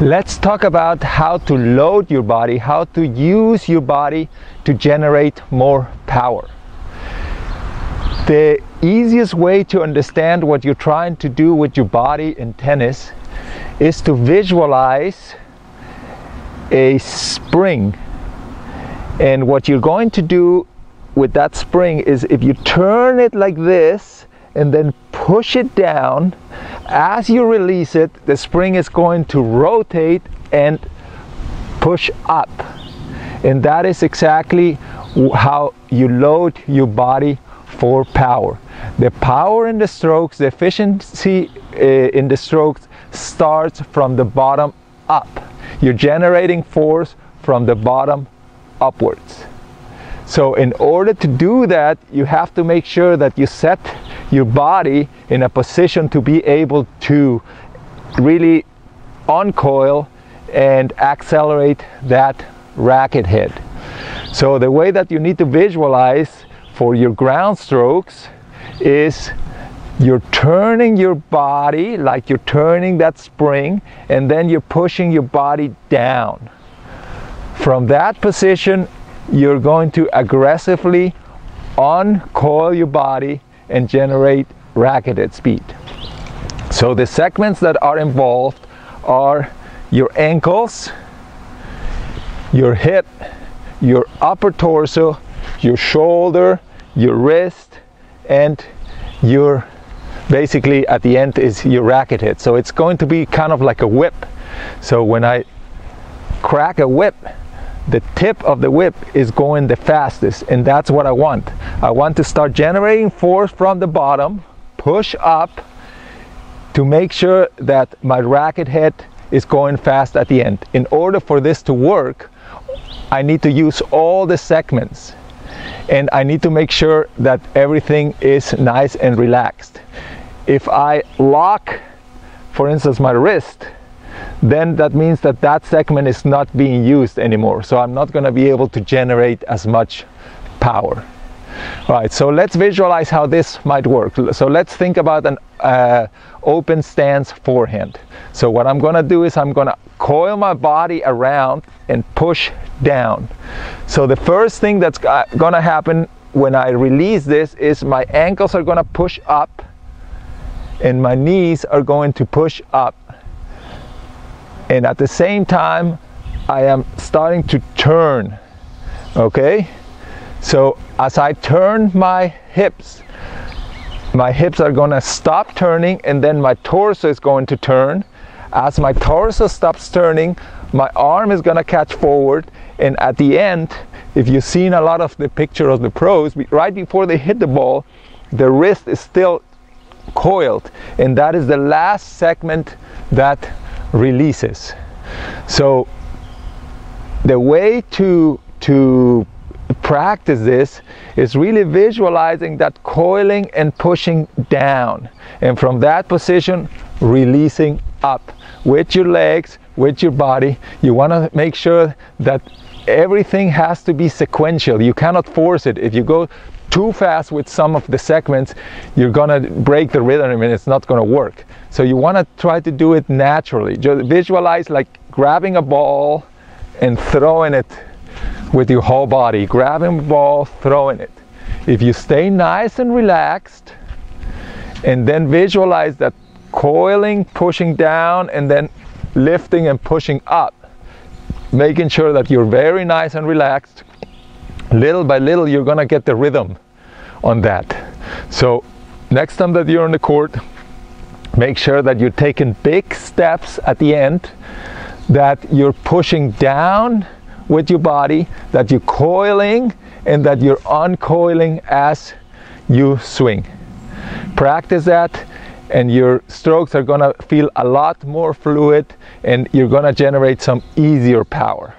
Let's talk about how to load your body, how to use your body to generate more power. The easiest way to understand what you're trying to do with your body in tennis is to visualize a spring. And what you're going to do with that spring is, if you turn it like this and then push it down, as you release it, the spring is going to rotate and push up. And that is exactly how you load your body for power. The power in the strokes, the efficiency in the strokes starts from the bottom up. You're generating force from the bottom upwards. So in order to do that, you have to make sure that you set your body in a position to be able to really uncoil and accelerate that racket head. So the way that you need to visualize for your ground strokes is you're turning your body like you're turning that spring, and then you're pushing your body down. From that position, you're going to aggressively uncoil your body and generate racket at speed. So the segments that are involved are your ankles, your hip, your upper torso, your shoulder, your wrist, and your, basically at the end is your racket head. So it's going to be kind of like a whip. So when I crack a whip, the tip of the whip is going the fastest, and that's what I want. I want to start generating force from the bottom, push up, to make sure that my racket head is going fast at the end. In order for this to work, I need to use all the segments, and I need to make sure that everything is nice and relaxed. If I lock, for instance, my wrist, then that means that that segment is not being used anymore. So I'm not going to be able to generate as much power. All right, so let's visualize how this might work. So let's think about an open stance forehand. So what I'm going to do is I'm going to coil my body around and push down. So the first thing that's going to happen when I release this is my ankles are going to push up and my knees are going to push up. And at the same time, I am starting to turn, okay? So as I turn my hips are gonna stop turning, and then my torso is going to turn. As my torso stops turning, my arm is gonna catch forward, and at the end, if you've seen a lot of the picture of the pros, right before they hit the ball, the wrist is still coiled, and that is the last segment that releases. So the way to practice this is really visualizing that coiling and pushing down, and from that position releasing up with your legs, with your body. You want to make sure that everything has to be sequential. You cannot force it. If you go too fast with some of the segments, you're gonna break the rhythm and it's not gonna work. So you wanna try to do it naturally. Just visualize like grabbing a ball and throwing it with your whole body. Grabbing a ball, throwing it. If you stay nice and relaxed, and then visualize that coiling, pushing down, and then lifting and pushing up, making sure that you're very nice and relaxed, little by little you're gonna get the rhythm on that. So next time that you're on the court, make sure that you're taking big steps at the end, that you're pushing down with your body, that you're coiling, and that you're uncoiling as you swing. Practice that, and your strokes are gonna feel a lot more fluid, and you're gonna generate some easier power.